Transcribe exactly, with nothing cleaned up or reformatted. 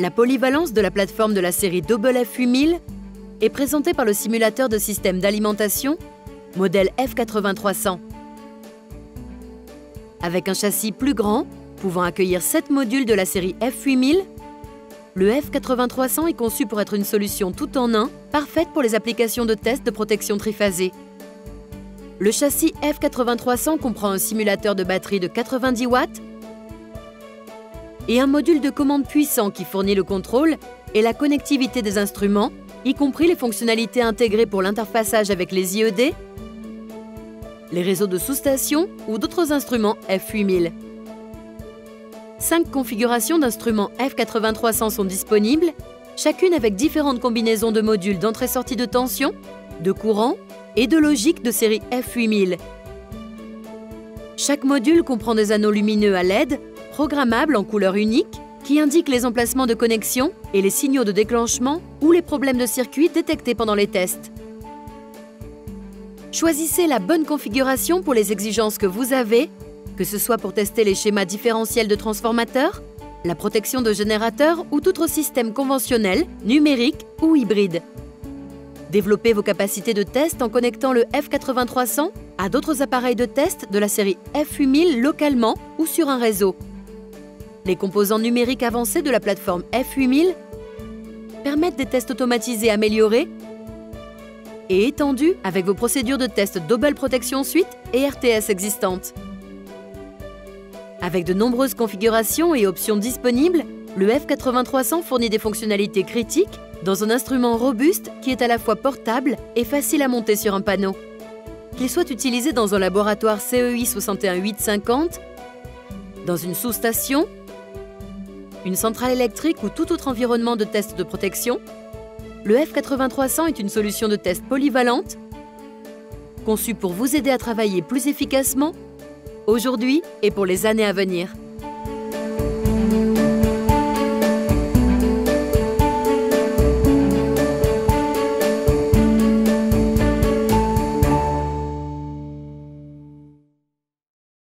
La polyvalence de la plateforme de la série Double F huit mille est présentée par le simulateur de système d'alimentation, modèle F quatre-vingt-trois cents. Avec un châssis plus grand, pouvant accueillir sept modules de la série F huit mille, le F quatre-vingt-trois cents est conçu pour être une solution tout en un, parfaite pour les applications de tests de protection triphasée. Le châssis F quatre-vingt-trois cents comprend un simulateur de batterie de quatre-vingt-dix watts, et un module de commande puissant qui fournit le contrôle et la connectivité des instruments, y compris les fonctionnalités intégrées pour l'interfaçage avec les I E D, les réseaux de sous-stations ou d'autres instruments F huit mille. Cinq configurations d'instruments F quatre-vingt-trois cents sont disponibles, chacune avec différentes combinaisons de modules d'entrée-sortie de tension, de courant et de logique de série F huit mille. Chaque module comprend des anneaux lumineux à L E D, programmables en couleur unique, qui indiquent les emplacements de connexion et les signaux de déclenchement ou les problèmes de circuit détectés pendant les tests. Choisissez la bonne configuration pour les exigences que vous avez, que ce soit pour tester les schémas différentiels de transformateurs, la protection de générateurs ou tout autre système conventionnel, numérique ou hybride. Développez vos capacités de test en connectant le F quatre-vingt-trois cents à d'autres appareils de test de la série F huit mille localement ou sur un réseau. Les composants numériques avancés de la plateforme F huit mille permettent des tests automatisés améliorés et étendus avec vos procédures de test Double Protection Suite et R T S existantes. Avec de nombreuses configurations et options disponibles, le F quatre-vingt-trois cents fournit des fonctionnalités critiques dans un instrument robuste qui est à la fois portable et facile à monter sur un panneau. Qu'il soit utilisé dans un laboratoire C E I six un huit cinq zéro, dans une sous-station, une centrale électrique ou tout autre environnement de test de protection, le F quatre-vingt-trois cents est une solution de test polyvalente, conçue pour vous aider à travailler plus efficacement, aujourd'hui et pour les années à venir.